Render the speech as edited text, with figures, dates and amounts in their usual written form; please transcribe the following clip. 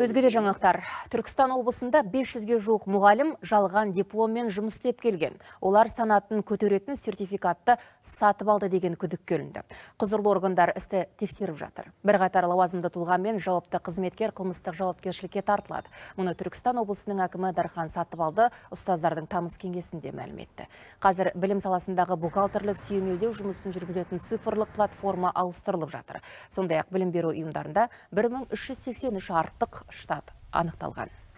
Өзге де жаңалықтар. Түркістан облысында 500-ге жуық мұғалім жалған дипломмен жұмыс істеп келген. Олар санатын көтеретін сертификатты сатып алды деген күдік келінді. Құзырлы органдар істі тексеріп жатыр. Бірқатар лауазымды тұлғамен жауапты қызметкер қылмыстық жауапкершілікке тартылады. Мұны Түркістан облысының әкімі Дархан Сатыбалды ұстаздардың тамыз кеңесінде мәлім етті. Қазір білім саласындағы бухгалтерлік сүйемелдеу жұмысын жүргізетін цифрлық платформа ауыстырылып жатыр. Сондай-ақ білім беру ұйымдарында 1383 артық штат анықталған.